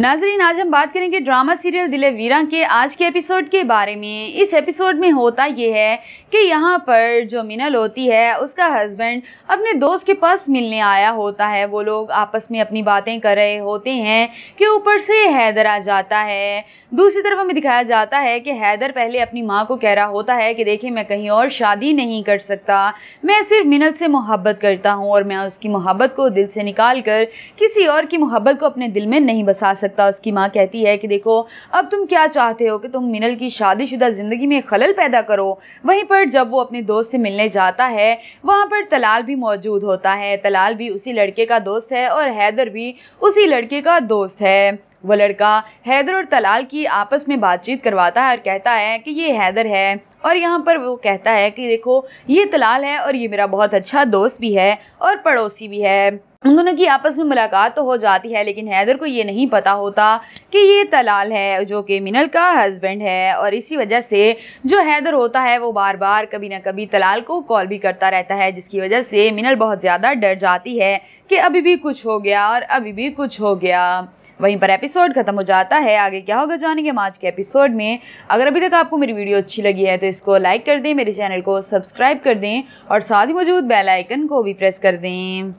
नाजरीन, आज हम बात करेंगे ड्रामा सीरियल दिल ए वीरां के आज के एपिसोड के बारे में। इस एपिसोड में होता ये है कि यहाँ पर जो मिनल होती है उसका हस्बैंड अपने दोस्त के पास मिलने आया होता है। वो लोग आपस में अपनी बातें कर रहे होते हैं कि ऊपर से हैदर आ जाता है। दूसरी तरफ हमें दिखाया जाता है कि हैदर पहले अपनी माँ को कह रहा होता है कि देखिए, मैं कहीं और शादी नहीं कर सकता, मैं सिर्फ मिनल से मोहब्बत करता हूँ और मैं उसकी मोहब्बत को दिल से निकाल कर किसी और की मोहब्बत को अपने दिल में नहीं बसा सकता। उसकी माँ कहती है कि देखो, अब तुम क्या चाहते हो कि तुम मिनल की शादीशुदा ज़िंदगी में खलल पैदा करो। वहीं पर जब वो अपने दोस्त से मिलने जाता है, वहाँ पर तलाल भी मौजूद होता है। तलाल भी उसी लड़के का दोस्त है और हैदर भी उसी लड़के का दोस्त है। वो लड़का हैदर और तलाल की आपस में बातचीत करवाता है और कहता है कि ये हैदर है, और यहाँ पर वो कहता है कि देखो, ये तलाल है और ये मेरा बहुत अच्छा दोस्त भी है और पड़ोसी भी है। उन दोनों की आपस में मुलाकात तो हो जाती है, लेकिन हैदर को ये नहीं पता होता कि ये तलाल है जो कि मिनल का हस्बैंड है। और इसी वजह से जो हैदर होता है वो बार बार कभी ना कभी तलाल को कॉल भी करता रहता है, जिसकी वजह से मिनल बहुत ज़्यादा डर जाती है कि अभी भी कुछ हो गया और अभी भी कुछ हो गया। वहीं पर एपिसोड ख़त्म हो जाता है। आगे क्या होगा जानेंगे हम आज के एपिसोड में। अगर अभी तक आपको मेरी वीडियो अच्छी लगी है तो इसको लाइक कर दें, मेरे चैनल को सब्सक्राइब कर दें और साथ ही मौजूद बेल आइकन को भी प्रेस कर दें।